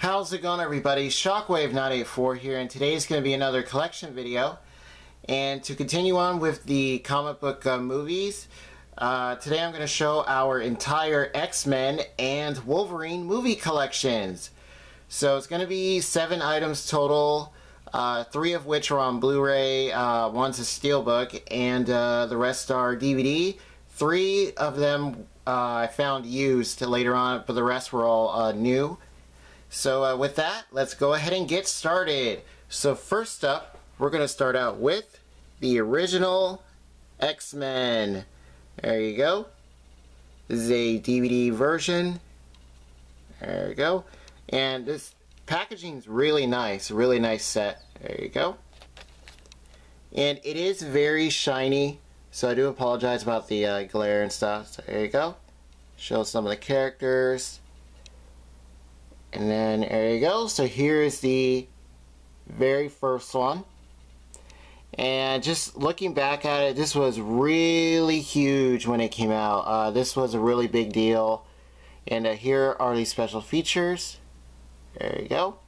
How's it going, everybody? Shockwave984 here, and today is going to be another collection video. And to continue on with the comic book movies, today I'm going to show our entire X-Men and Wolverine movie collections. So it's going to be 7 items total, 3 of which are on Blu-ray, one's a steelbook, and the rest are DVD. 3 of them I found used later on, but the rest were all new. So with that, let's go ahead and get started. So first up, we're going to start out with the original X-Men. There you go. This is a DVD version. There you go. And this packaging's really nice. Really nice set. There you go. And it is very shiny, so I do apologize about the glare and stuff. So there you go. Show some of the characters. And then there you go. So here is the very first one. And just looking back at it, this was really huge when it came out. This was a really big deal. And here are the special features. There you go.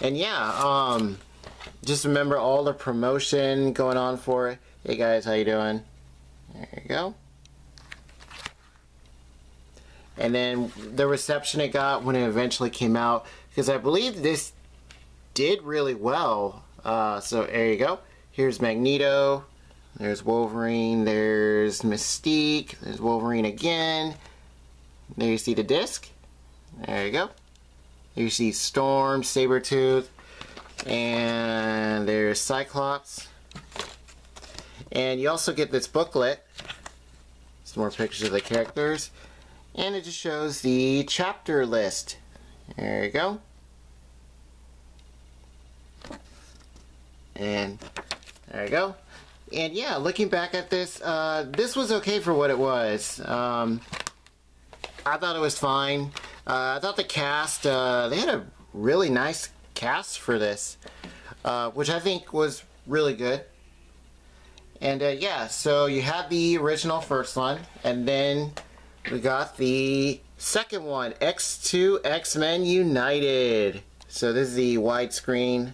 And yeah, just remember all the promotion going on for it. Hey guys, how you doing? There you go. And then the reception it got when it eventually came out, because I believe this did really well. So there you go. Here's Magneto, there's Wolverine, there's Mystique, there's Wolverine again. There you see the disc. There you go. There you see Storm, Sabretooth, and there's Cyclops. And you also get this booklet, some more pictures of the characters. And it just shows the chapter list. There you go. And there you go. And yeah, looking back at this, this was okay for what it was. I thought it was fine. I thought the cast, they had a really nice cast for this, which I think was really good. And yeah, so you had the original first one, and then we got the second one, X2 X-Men United. So this is the widescreen,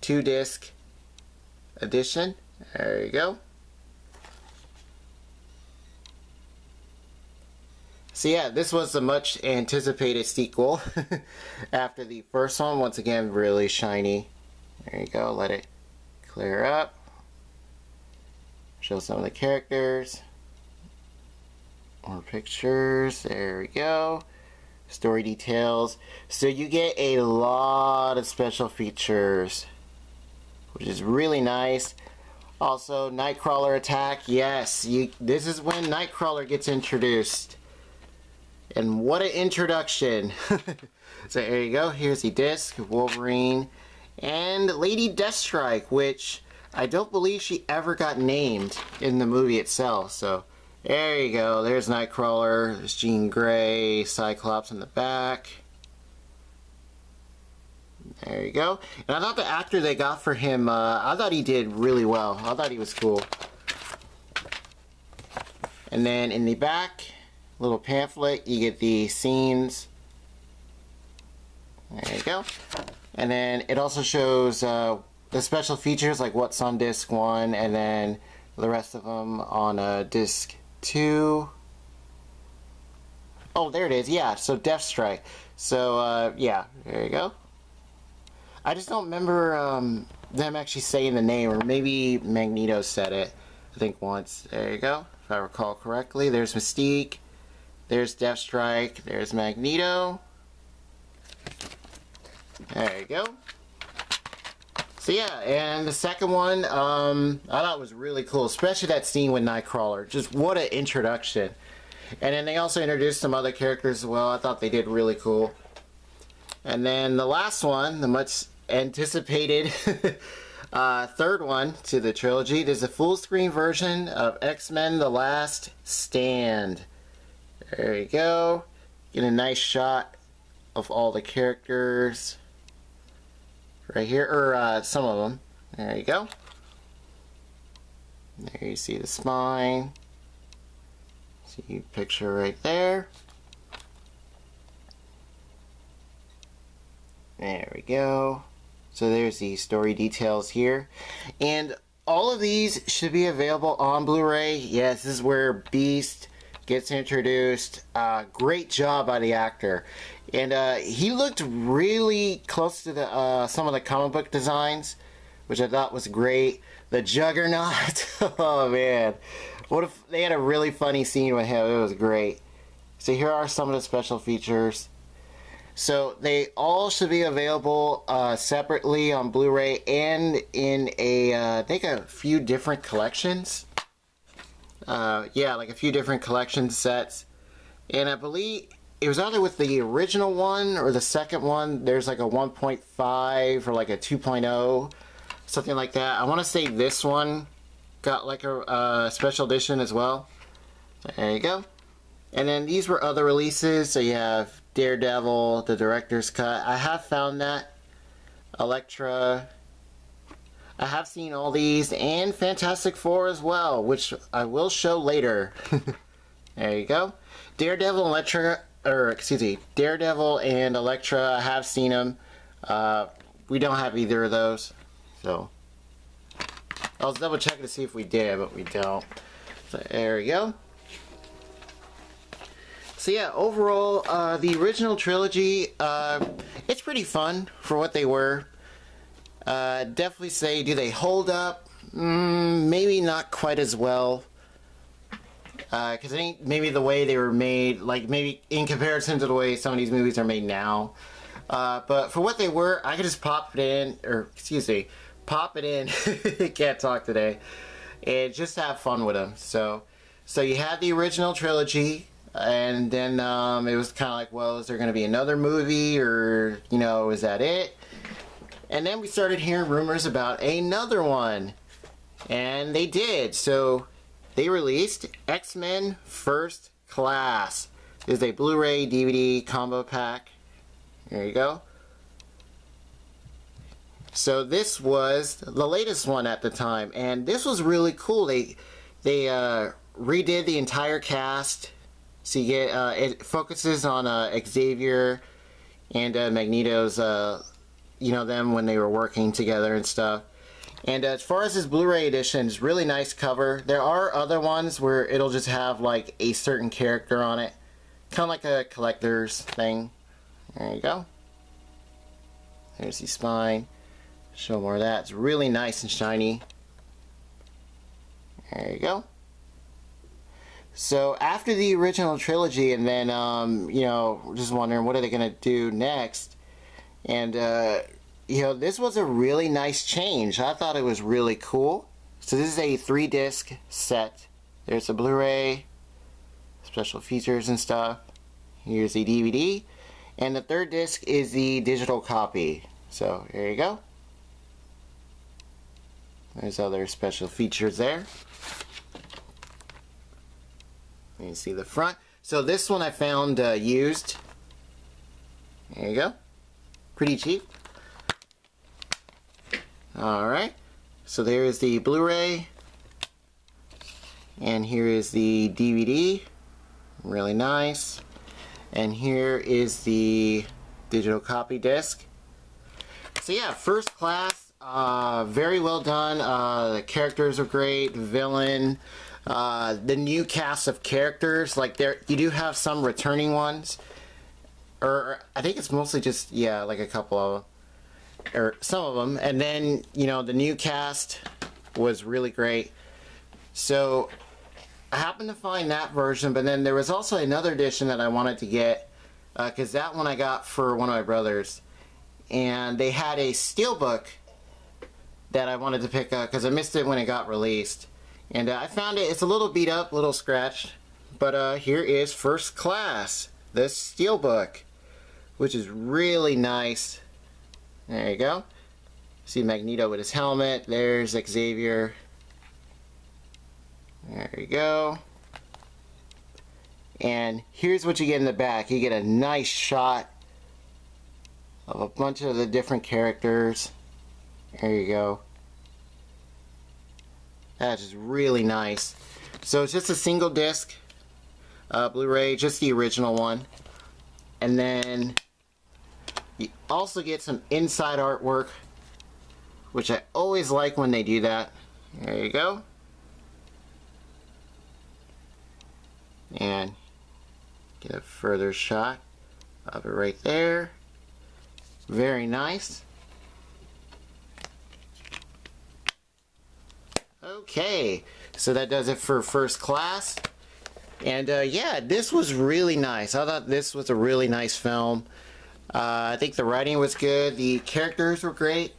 2-disc edition. There you go. So yeah, this was the much anticipated sequel after the first one. Once again, really shiny. There you go, let it clear up. Show some of the characters. More pictures. There we go. Story details. So you get a lot of special features, which is really nice. Also, Nightcrawler attack. Yes, this is when Nightcrawler gets introduced. And what an introduction. So there you go. Here's the disc, Wolverine, and Lady Deathstrike, which I don't believe she ever got named in the movie itself. So there you go. There's Nightcrawler, there's Jean Grey, Cyclops in the back. There you go. And I thought the actor they got for him, I thought he did really well. I thought he was cool. And then in the back, little pamphlet, you get the scenes. There you go. And then it also shows the special features, like what's on disc 1, and then the rest of them on disc 2. Oh, there it is. Yeah, so Deathstrike. So, yeah, there you go. I just don't remember them actually saying the name, or maybe Magneto said it, I think, once. There you go, if I recall correctly. There's Mystique, there's Deathstrike, there's Magneto. There you go. So yeah, and the second one, I thought was really cool, especially that scene with Nightcrawler. Just what an introduction. And then they also introduced some other characters as well. I thought they did really cool. And then the last one, the much anticipated third one to the trilogy, there's a full screen version of X-Men The Last Stand. There you go. Get a nice shot of all the characters. Right here, or some of them. There you go. There you see the spine. See a picture right there. There we go. So there's the story details here. And all of these should be available on Blu-ray. Yes, this is where Beast gets introduced. Great job by the actor. And he looked really close to the, some of the comic book designs, which I thought was great. The Juggernaut. Oh, man. What if they had a really funny scene with him. It was great. So here are some of the special features. So they all should be available separately on Blu-ray and in a, I think a few different collections. Yeah, like a few different collection sets. And I believe it was either with the original one or the second one. There's like a 1.5 or like a 2.0, something like that. I want to say this one got like a special edition as well. There you go. And then these were other releases. So you have Daredevil, the director's cut. I have found that. Elektra. I have seen all these. And Fantastic Four as well, which I will show later. There you go. Daredevil and Elektra, or excuse me, Daredevil and Elektra, I have seen them. We don't have either of those. So I was double checking to see if we did, but we don't. So there we go. So yeah, overall, the original trilogy, it's pretty fun for what they were. Definitely say, do they hold up? Maybe not quite as well. Because I think maybe the way they were made, like maybe in comparison to the way some of these movies are made now. But for what they were, I could just pop it in, or excuse me, pop it in, can't talk today, and just have fun with them. So you had the original trilogy. And then it was kind of like, well, is there going to be another movie, or, you know, is that it? And then we started hearing rumors about another one. And they did. So they released X-Men First Class. This is a Blu-ray DVD combo pack. There you go. So this was the latest one at the time. And this was really cool. They redid the entire cast. So you get, it focuses on Xavier and Magneto's, you know, them when they were working together and stuff. And as far as this Blu-ray edition, it's really nice cover. There are other ones where it'll just have like a certain character on it. Kind of like a collector's thing. There you go. There's the spine. Show more of that. It's really nice and shiny. There you go. So after the original trilogy, and then, you know, just wondering what are they going to do next. And, you know, this was a really nice change. I thought it was really cool. So this is a 3-disc set. There's a Blu-ray, special features and stuff. Here's the DVD. And the third disc is the digital copy. So here you go. There's other special features there. You can see the front. So this one I found used. There you go. Pretty cheap. Alright. So there is the Blu-ray. And here is the DVD. Really nice. And here is the digital copy disc. So yeah, First Class. Very well done. The characters are great. The villain. The new cast of characters, like there, you do have some returning ones, or I think it's mostly just, yeah, like a couple of them, or some of them, and then, you know, the new cast was really great. So I happened to find that version, but then there was also another edition that I wanted to get, because that one I got for one of my brothers, and they had a steelbook that I wanted to pick up, because I missed it when it got released. And I found it's a little beat up, a little scratched, but here is First Class, the steelbook, which is really nice. There you go. See Magneto with his helmet. There's Xavier. There you go. And here's what you get in the back. You get a nice shot of a bunch of the different characters. There you go. That is really nice. So it's just a single disc Blu-ray, just the original one. And then You also get some inside artwork, which I always like when they do that. There you go. And get a further shot of it right there. Very nice. Okay, so that does it for First Class. And yeah, this was really nice. I thought this was a really nice film. I think the writing was good, the characters were great,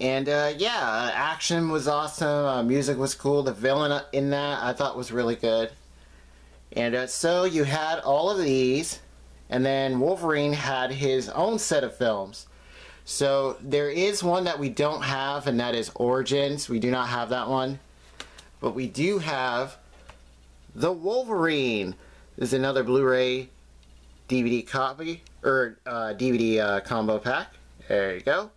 and yeah, action was awesome, music was cool, the villain in that I thought was really good. And so you had all of these, and then Wolverine had his own set of films. So there is one that we don't have, and that is Origins. We do not have that one, but we do have The Wolverine. This is another Blu-ray DVD copy, or DVD combo pack. There you go.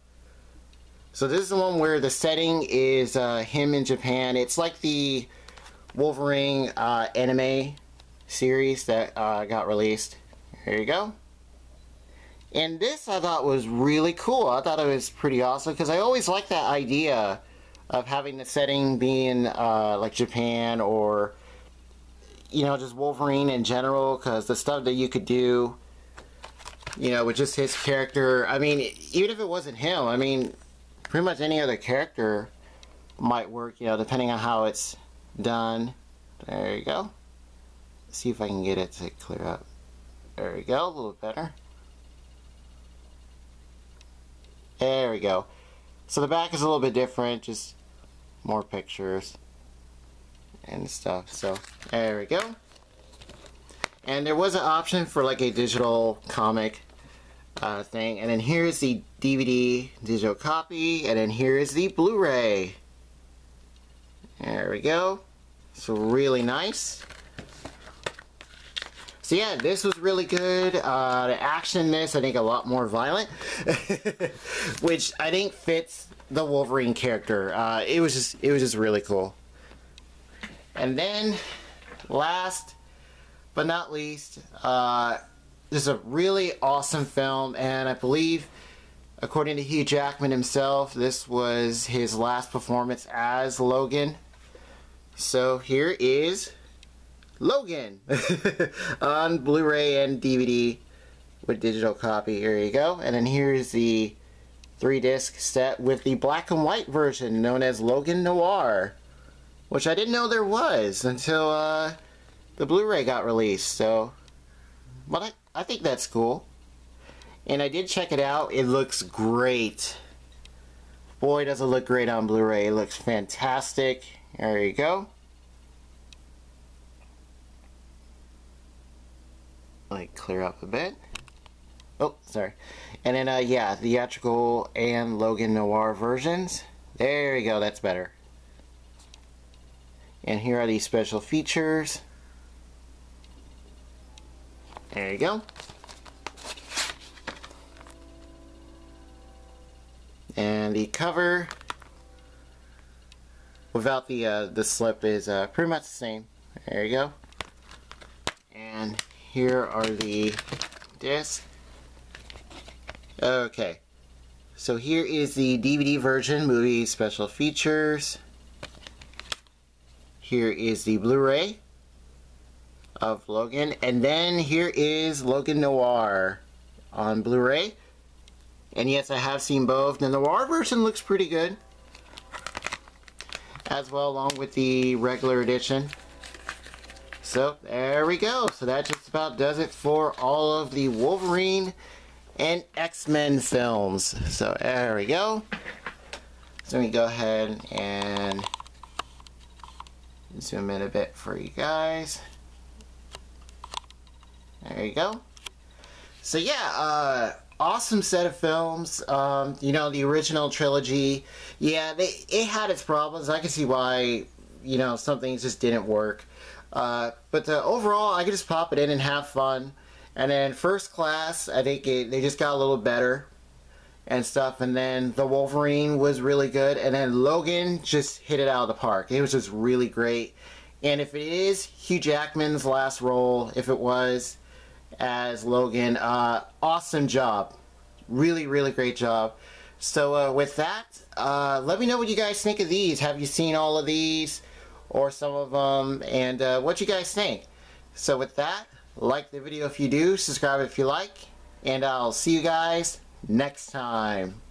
So this is the one where the setting is him in Japan. It's like the Wolverine anime series that got released. There you go. And this I thought was really cool. I thought it was pretty awesome, because I always like that idea of having the setting being like Japan, or you know, just Wolverine in general, because the stuff that you could do, you know, with just his character. I mean, even if it wasn't him, I mean, pretty much any other character might work, you know, depending on how it's done. There you go. Let's see if I can get it to clear up. There we go, a little better. There we go. So the back is a little bit different, just more pictures and stuff. So there we go. And there was an option for like a digital comic thing, and then here is the DVD digital copy, and then here is the Blu-ray. There we go. So really nice. So yeah, this was really good. The action in this, I think, a lot more violent, which I think fits the Wolverine character. It was just really cool. And then, last but not least, this is a really awesome film, and I believe, according to Hugh Jackman himself, this was his last performance as Logan. So here is Logan on Blu-ray and DVD with digital copy. Here you go. And then here is the 3-disc set with the black and white version, known as Logan Noir, which I didn't know there was until the Blu-ray got released. So, but I think that's cool. And I did check it out. It looks great. Boy, does it look great on Blu-ray. It looks fantastic. There you go. Like, clear up a bit. Oh, sorry. And then, yeah, theatrical and Logan Noir versions. There you go. That's better. And here are these special features. There you go. And the cover, without the the slip, is pretty much the same. There you go. And here are the discs. Okay. So here is the DVD version, movie special features. Here is the Blu-ray of Logan, and then here is Logan Noir on Blu-ray. And yes, I have seen both. The Noir version looks pretty good as well, along with the regular edition. So there we go. So that just about does it for all of the Wolverine and X-Men films. So there we go. So let me go ahead and zoom in a bit for you guys. There you go. So yeah, awesome set of films. You know, the original trilogy, yeah, it had its problems. I can see why, you know, some things just didn't work. But overall, I could just pop it in and have fun. And then First Class, I think they just got a little better and stuff. And then The Wolverine was really good, and then Logan just hit it out of the park. It was just really great. And if it is Hugh Jackman's last role, if it was as Logan, awesome job. Really, really great job. So with that, let me know what you guys think of these. Have you seen all of these or some of them, and what you guys think? So with that, like the video if you do, subscribe if you like, and I'll see you guys next time.